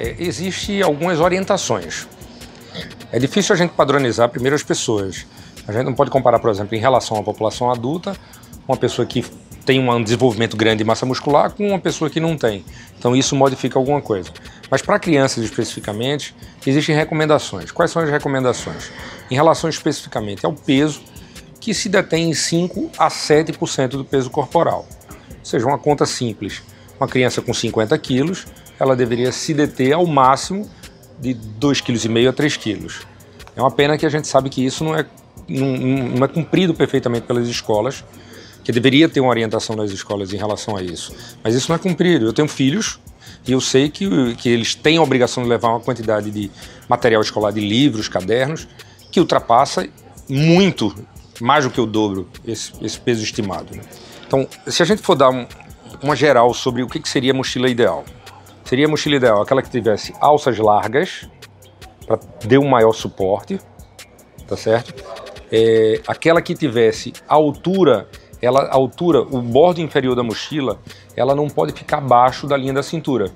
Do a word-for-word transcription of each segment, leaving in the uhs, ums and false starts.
é, existem algumas orientações. É difícil a gente padronizar primeiro as pessoas. A gente não pode comparar, por exemplo, em relação à população adulta, uma pessoa que tem um desenvolvimento grande de massa muscular com uma pessoa que não tem. Então isso modifica alguma coisa. Mas para crianças especificamente, existem recomendações. Quais são as recomendações? Em relação especificamente ao peso, que se detém em cinco a sete por cento do peso corporal. Ou seja, uma conta simples. Uma criança com cinquenta quilos, ela deveria se deter ao máximo de dois vírgula cinco quilos a três quilos. É uma pena que a gente sabe que isso não é, não, não é cumprido perfeitamente pelas escolas, que deveria ter uma orientação das escolas em relação a isso. Mas isso não é cumprido. Eu tenho filhos e eu sei que, que eles têm a obrigação de levar uma quantidade de material escolar, de livros, cadernos, que ultrapassa muito, mais do que o dobro, esse, esse peso estimado, né? Então, se a gente for dar um, uma geral sobre o que, que seria a mochila ideal, seria a mochila ideal aquela que tivesse alças largas, para dar um maior suporte, tá certo? É, aquela que tivesse a altura, ela, a altura, o bordo inferior da mochila, ela não pode ficar abaixo da linha da cintura,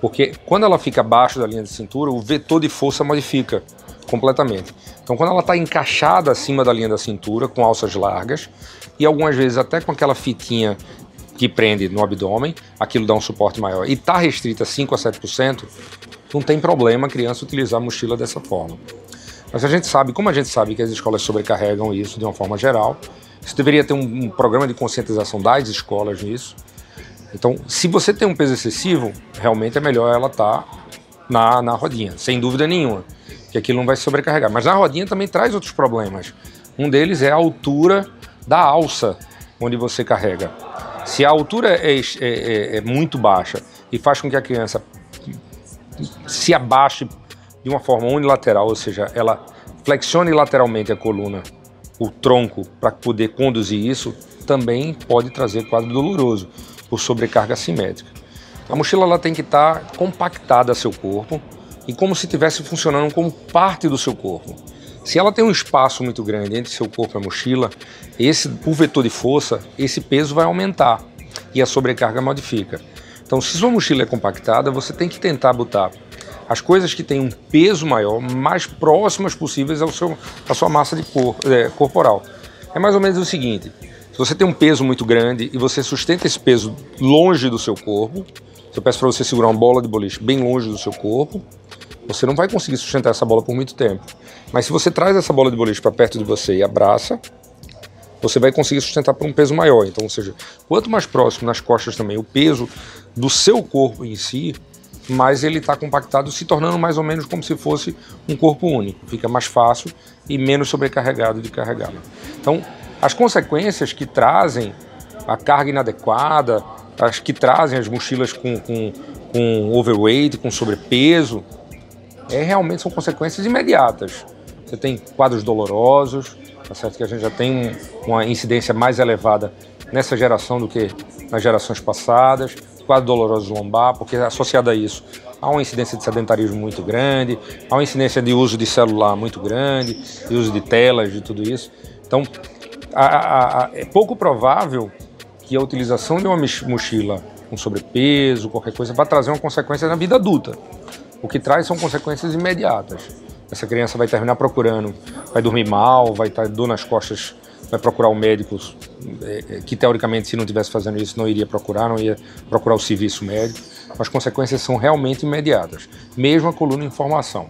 porque quando ela fica abaixo da linha da cintura, o vetor de força modifica completamente. Então, quando ela está encaixada acima da linha da cintura, com alças largas, e algumas vezes até com aquela fitinha que prende no abdômen, aquilo dá um suporte maior, e está restrita cinco a sete por cento, não tem problema a criança utilizar a mochila dessa forma. Mas a gente sabe, como a gente sabe que as escolas sobrecarregam isso de uma forma geral, isso deveria ter um, um programa de conscientização das escolas nisso. Então, se você tem um peso excessivo, realmente é melhor ela estar tá na, na rodinha, sem dúvida nenhuma, que aquilo não vai se sobrecarregar. Mas na rodinha também traz outros problemas. Um deles é a altura da alça onde você carrega. Se a altura é, é, é muito baixa e faz com que a criança se abaixe de uma forma unilateral, ou seja, ela flexione lateralmente a coluna, o tronco, para poder conduzir isso, também pode trazer quadro doloroso por sobrecarga simétrica. A mochila ela tem que estar tá compactada a seu corpo e como se estivesse funcionando como parte do seu corpo. Se ela tem um espaço muito grande entre seu corpo e a mochila, esse, o vetor de força, esse peso vai aumentar e a sobrecarga modifica. Então, se sua mochila é compactada, você tem que tentar botar as coisas que têm um peso maior, mais próximas possíveis ao seu, à sua massa de cor, é, corporal. É mais ou menos o seguinte, se você tem um peso muito grande e você sustenta esse peso longe do seu corpo, eu peço para você segurar uma bola de boliche bem longe do seu corpo, você não vai conseguir sustentar essa bola por muito tempo. Mas se você traz essa bola de boliche para perto de você e abraça, você vai conseguir sustentar por um peso maior. Então, ou seja, quanto mais próximo nas costas também o peso do seu corpo em si, mais ele está compactado, se tornando mais ou menos como se fosse um corpo único. Fica mais fácil e menos sobrecarregado de carregá-lo. Então, as consequências que trazem a carga inadequada, as que trazem as mochilas com, com, com overweight, com sobrepeso, É, realmente são consequências imediatas. Você tem quadros dolorosos, tá certo que a gente já tem uma incidência mais elevada nessa geração do que nas gerações passadas, quadros dolorosos lombar, porque associado a isso há uma incidência de sedentarismo muito grande, há uma incidência de uso de celular muito grande, de uso de telas, de tudo isso. Então, a, a, a, é pouco provável que a utilização de uma mochila com sobrepeso, qualquer coisa, vá trazer uma consequência na vida adulta. O que traz são consequências imediatas. Essa criança vai terminar procurando, vai dormir mal, vai estar dor nas costas, vai procurar o médico, que teoricamente se não estivesse fazendo isso não iria procurar, não ia procurar o serviço médico. As consequências são realmente imediatas, mesmo a coluna em formação.